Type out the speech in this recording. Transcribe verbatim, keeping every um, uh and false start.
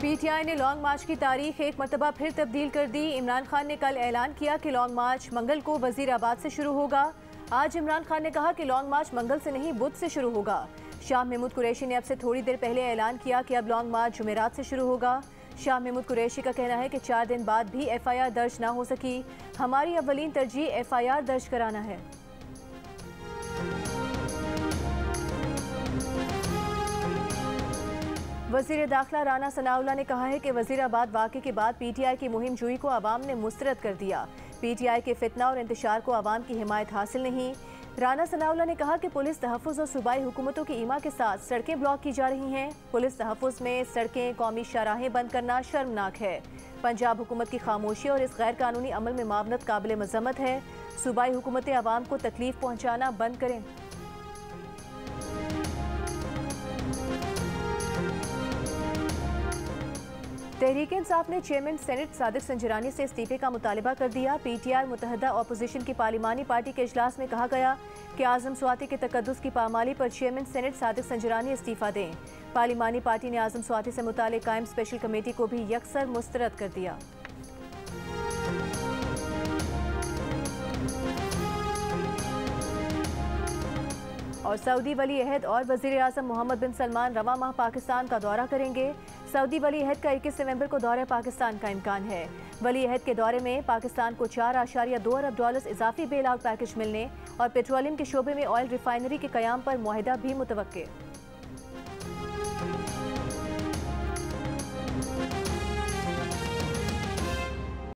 PTI ने long मार्च की तारीख एक मरतबा फिर तब्दील कर दी। इमरान खान ने कल ऐलान किया कि लॉन्ग मार्च मंगल को वजीराबाद से शुरू होगा। आज इमरान खान ने कहा कि लॉन्ग मार्च मंगल से नहीं बुध से शुरू होगा। शाह महमूद कुरैशी ने अब से थोड़ी देर पहले ऐलान किया कि अब लॉन्ग मार्च जुमेरात से शुरू होगा। शाह महमूद कुरैशी का कहना है कि चार दिन बाद भी एफ आई आर दर्ज ना हो सकी, हमारी अवलीन तरजीह एफ आई आर दर्ज कराना है। वजीर दाखिला राणा सनाउल्लाह ने कहा है कि वजीराबाद वाक़े के बाद पीटीआई की मुहिम जुई को आवाम ने मुस्तरद कर दिया। पीटीआई के फितना और इंतशार को आवाम की हिमायत हासिल नहीं। राणा सनाउल्लाह ने कहा कि पुलिस तहफ़्फ़ुज़ और सूबाई हुकूमतों की ईमा के साथ सड़कें ब्लॉक की जा रही हैं। पुलिस तहफ़्फ़ुज़ में सड़कें, कौमी शाहराहें बंद करना शर्मनाक है। पंजाब हुकूमत की खामोशी और इस गैर कानूनी अमल में मामनत काबिल मजम्मत है। सूबाई हुकूमतें आवाम को तकलीफ पहुँचाना बंद करें। तहरीक इंसाफ ने चेयरमैन सेनेट सादिक संजरानी से इस्तीफे का मुतालबा कर दिया। पीटीआई मुतहदा अपोजिशन की पार्लिमानी पार्टी के इजलास में कहा गया कि आजम सुआती के तकद्दुस की पामाली पर चेयरमैन सेनेट सादिक संजरानी इस्तीफा दें। पार्लिमानी पार्टी ने आजम सुआती से मुताल्लिक़ कायम स्पेशल कमेटी को भी यकसर मुस्तरद कर दिया। और सऊदी वली अहद और वजीर आज़म मोहम्मद बिन सलमान रवा माह पाकिस्तान का दौरा करेंगे। सऊदी वली अहद का इक्कीस नवंबर को दौरा पाकिस्तान का इम्कान है। वली अहद के दौरे में पाकिस्तान को चार आशारिया दो अरब डॉलर इजाफी बेल आउट पैकेज मिलने और पेट्रोलियम के शोबे में ऑयल रिफाइनरी के कयाम पर मुआहिदा भी मुतवक्के।